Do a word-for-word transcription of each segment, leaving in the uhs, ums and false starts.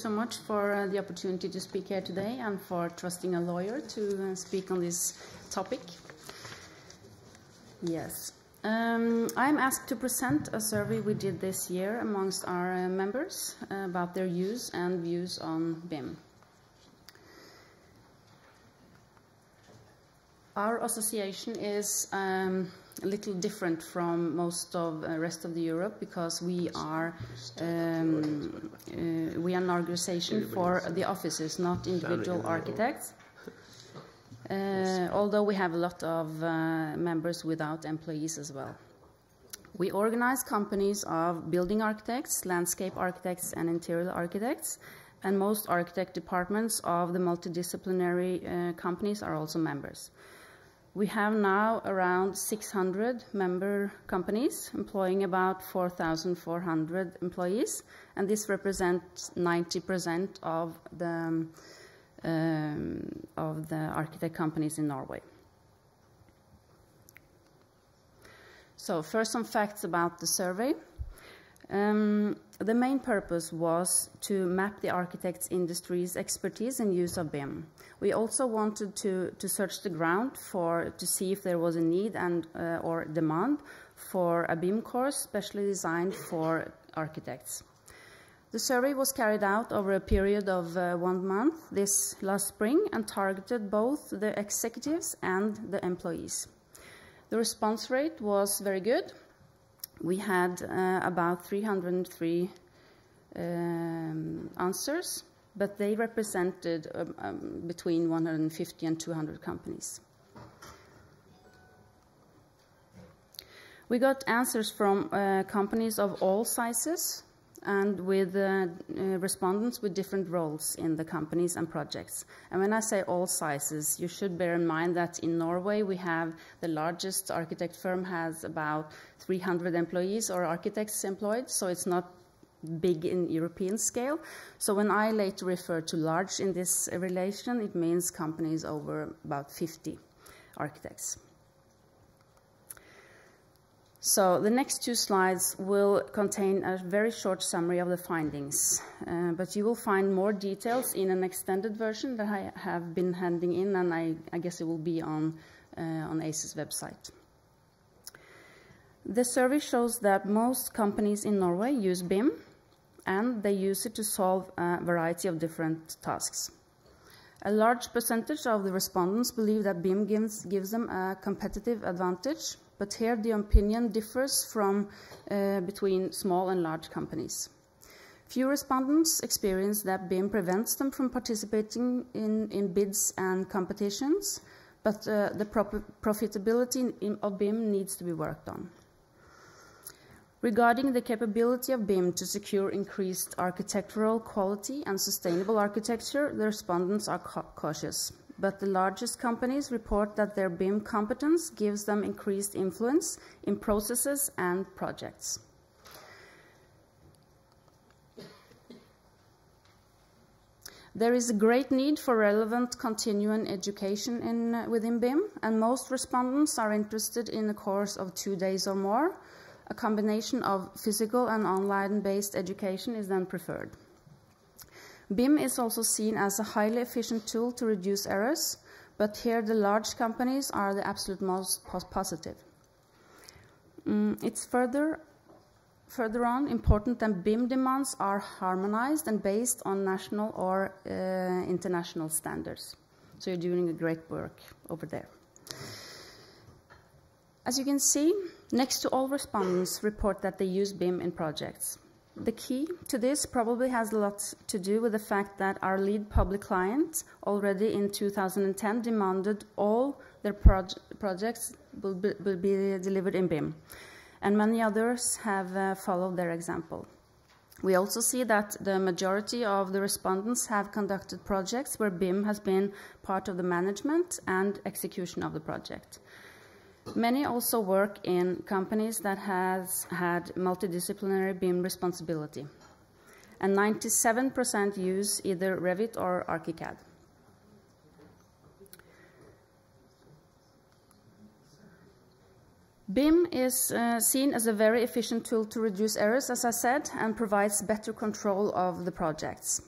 so much for uh, the opportunity to speak here today and for trusting a lawyer to uh, speak on this topic. Yes. Um, I'm asked to present a survey we did this year amongst our uh, members uh, about their use and views on B I M. Our association is um, a little different from most of the uh, rest of the Europe because we are um, uh, we are an organization for the officers, not individual architects. Uh, although we have a lot of uh, members without employees as well. We organize companies of building architects, landscape architects and interior architects, and most architect departments of the multidisciplinary uh, companies are also members. We have now around six hundred member companies employing about four thousand four hundred employees, and this represents ninety percent of the um, Um, of the architect companies in Norway. So first, some facts about the survey. Um, the main purpose was to map the architects' industry's expertise and use of B I M. We also wanted to, to search the ground for to see if there was a need and uh, or demand for a B I M course specially designed for architects. The survey was carried out over a period of uh, one month this last spring and targeted both the executives and the employees. The response rate was very good. We had uh, about three hundred three um, answers, but they represented um, um, between one hundred fifty and two hundred companies. We got answers from uh, companies of all sizes, and with uh, uh, respondents with different roles in the companies and projects. And when I say all sizes, you should bear in mind that in Norway we have the largest architect firm has about three hundred employees or architects employed, so it's not big in European scale. So when I later refer to large in this relation, it means companies over about fifty architects. So the next two slides will contain a very short summary of the findings, uh, but you will find more details in an extended version that I have been handing in, and I, I guess it will be on, uh, on A C E S website. The survey shows that most companies in Norway use B I M, and they use it to solve a variety of different tasks. A large percentage of the respondents believe that B I M gives, gives them a competitive advantage, but here the opinion differs from uh, between small and large companies. Few respondents experience that B I M prevents them from participating in, in bids and competitions, but uh, the profitability in, of B I M needs to be worked on. Regarding the capability of B I M to secure increased architectural quality and sustainable architecture, the respondents are cautious. But the largest companies report that their B I M competence gives them increased influence in processes and projects. There is a great need for relevant continuing education in, uh, within B I M, and most respondents are interested in a course of two days or more. A combination of physical and online-based education is then preferred. B I M is also seen as a highly efficient tool to reduce errors, but here the large companies are the absolute most positive. Mm, it's further, further on important that B I M demands are harmonized and based on national or uh, international standards. So you're doing a great work over there. As you can see, next to all respondents report that they use B I M in projects. The key to this probably has a lot to do with the fact that our lead public client already in two thousand ten demanded all their proj projects will be, will be delivered in B I M, and many others have uh, followed their example. We also see that the majority of the respondents have conducted projects where B I M has been part of the management and execution of the project. Many also work in companies that has had multidisciplinary B I M responsibility, and ninety-seven percent use either Revit or ArchiCAD. B I M is uh, seen as a very efficient tool to reduce errors, as I said, and provides better control of the projects.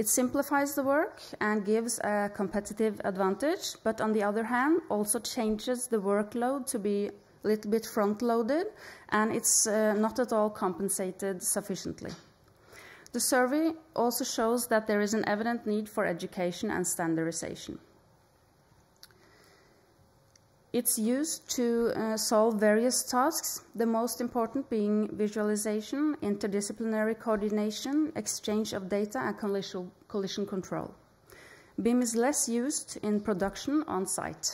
It simplifies the work and gives a competitive advantage, but on the other hand also changes the workload to be a little bit front-loaded, and it's uh, not at all compensated sufficiently. The survey also shows that there is an evident need for education and standardization. It's used to uh, solve various tasks, the most important being visualization, interdisciplinary coordination, exchange of data, and collision, collision control. B I M is less used in production on site.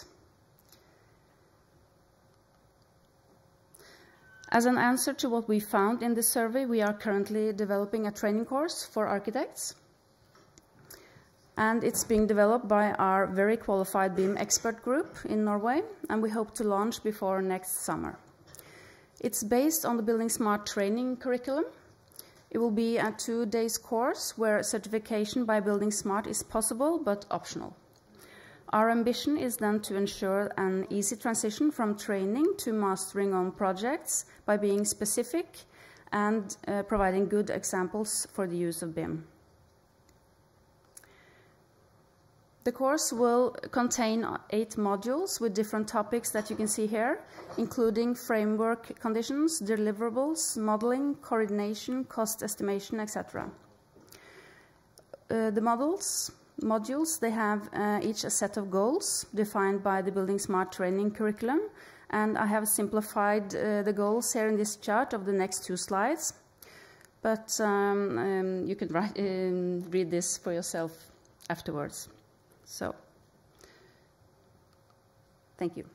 As an answer to what we found in this survey, we are currently developing a training course for architects. And it's being developed by our very qualified B I M expert group in Norway, and we hope to launch before next summer. It's based on the buildingSMART training curriculum. It will be a two-day course where certification by buildingSMART is possible but optional. Our ambition is then to ensure an easy transition from training to mastering on projects by being specific and uh, providing good examples for the use of B I M. The course will contain eight modules with different topics that you can see here, including framework conditions, deliverables, modeling, coordination, cost estimation, et cetera. Uh, the models, modules, they have uh, each a set of goals defined by the buildingSMART training curriculum, and I have simplified uh, the goals here in this chart of the next two slides, but um, um, you can write, um, read this for yourself afterwards. So, thank you.